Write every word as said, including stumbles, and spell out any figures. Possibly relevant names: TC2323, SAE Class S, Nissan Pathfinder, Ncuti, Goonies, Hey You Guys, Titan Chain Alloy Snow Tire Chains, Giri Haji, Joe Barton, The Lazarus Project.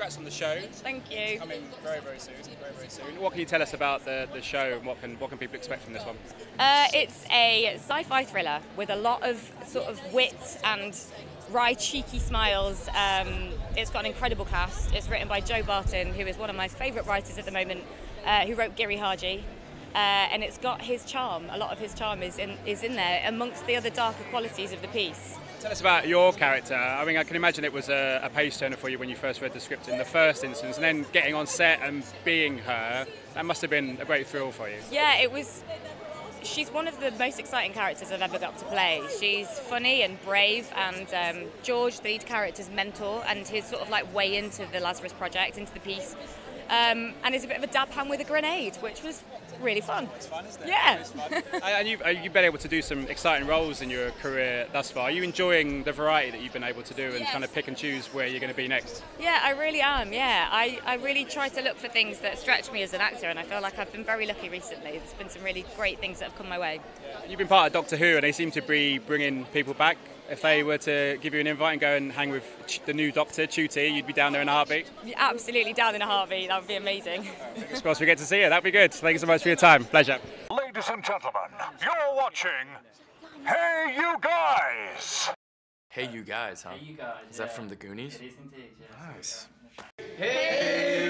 congrats on the show. Thank you. It's coming very, very soon. Very, very soon. What can you tell us about the, the show, and what can what can people expect from this one? Uh, it's a sci-fi thriller with a lot of sort of wit and wry, cheeky smiles. Um, it's got an incredible cast. It's written by Joe Barton, who is one of my favourite writers at the moment, uh, who wrote Giri Haji. Uh, and it's got his charm. A lot of his charm is in, is in there, amongst the other darker qualities of the piece. Tell us about your character. I mean, I can imagine it was a, a page turner for you when you first read the script in the first instance, and then getting on set and being her, that must have been a great thrill for you. Yeah, it was. She's one of the most exciting characters I've ever got to play. She's funny and brave, and um, George, the lead character's mentor, and his sort of like way into the Lazarus Project, into the piece, um, and is a bit of a dab hand with a grenade, which was really fun. It's fun, isn't it? Yeah. It's fun. And you've, you've been able to do some exciting roles in your career thus far. Are you enjoying the variety that you've been able to do, and yes, kind of pick and choose where you're going to be next? Yeah, I really am. Yeah, I, I really try to look for things that stretch me as an actor, and I feel like I've been very lucky recently. There's been some really great things that have come my way. Yeah. You've been part of Doctor Who, and they seem to be bringing people back. If they were to give you an invite and go and hang with the new Doctor, Ncuti, you'd be down there in a heartbeat? Absolutely down in a heartbeat. That would be amazing. Fingers crossed we get to see you. That'd be good. Thank you so much for your time. Pleasure. Ladies and gentlemen, you're watching Hey You Guys. Hey You Guys, huh? Hey You Guys. Is that yeah. from the Goonies? It is indeed, yeah. Nice. Hey.